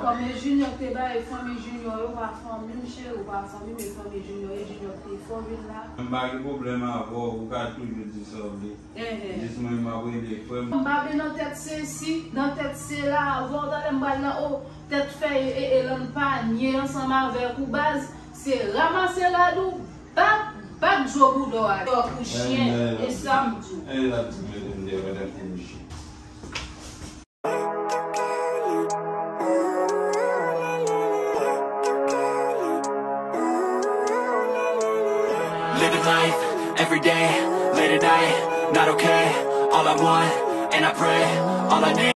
Comme les juniors, tu as des familles juniors, ou pas famille, chez ou pas famille, mais famille juniors, les juniors, tu es formé là. Je n'ai pas de problème à avoir, vous avez toujours dissolvé. Justement, je m'avoue des femmes. Je n'ai pas dans tête ceci, dans tête cela, avoir dans les balles là-haut, tête feuille et l'empanier ensemble avec ou base, c'est ramasser la doux, pas de jour pour d'or, pour chien et samedi. Et là, tu me dis, madame, tu me dis. Living life, every day, late at night, not okay, all I want, and I pray, all I need.